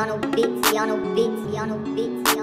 IanoBeatz,